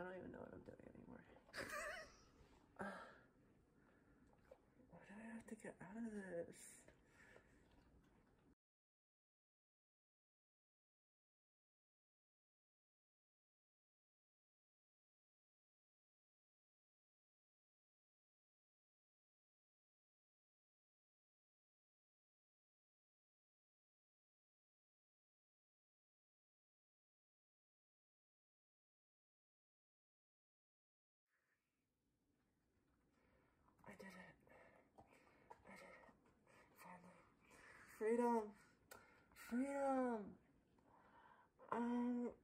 I don't even know what I'm doing anymore. Why do I have to get out of this? I did it. I did it. Finally. Freedom. Freedom.